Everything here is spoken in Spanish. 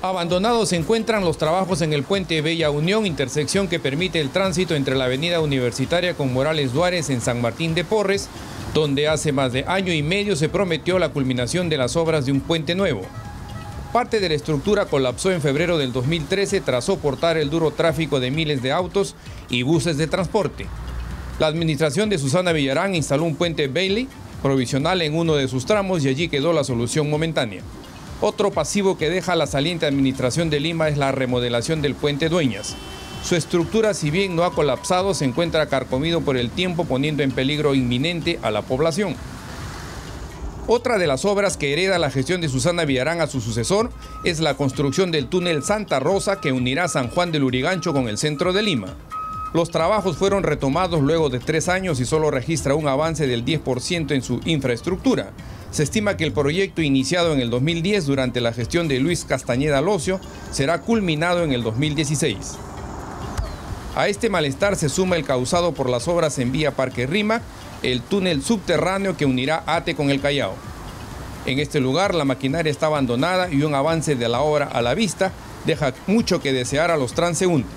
Abandonados se encuentran los trabajos en el Puente Bella Unión, intersección que permite el tránsito entre la avenida Universitaria con Morales Duárez en San Martín de Porres, donde hace más de año y medio se prometió la culminación de las obras de un puente nuevo. Parte de la estructura colapsó en febrero del 2013 tras soportar el duro tráfico de miles de autos y buses de transporte. La administración de Susana Villarán instaló un puente Bailey provisional en uno de sus tramos y allí quedó la solución momentánea. Otro pasivo que deja la saliente administración de Lima es la remodelación del puente Dueñas. Su estructura, si bien no ha colapsado, se encuentra carcomido por el tiempo, poniendo en peligro inminente a la población. Otra de las obras que hereda la gestión de Susana Villarán a su sucesor es la construcción del túnel Santa Rosa, que unirá San Juan del Lurigancho con el centro de Lima. Los trabajos fueron retomados luego de 3 años y solo registra un avance del 10% en su infraestructura. Se estima que el proyecto, iniciado en el 2010 durante la gestión de Luis Castañeda Locio, será culminado en el 2016. A este malestar se suma el causado por las obras en Vía Parque Rímac, el túnel subterráneo que unirá Ate con el Callao. En este lugar la maquinaria está abandonada y un avance de la obra a la vista deja mucho que desear a los transeúntes.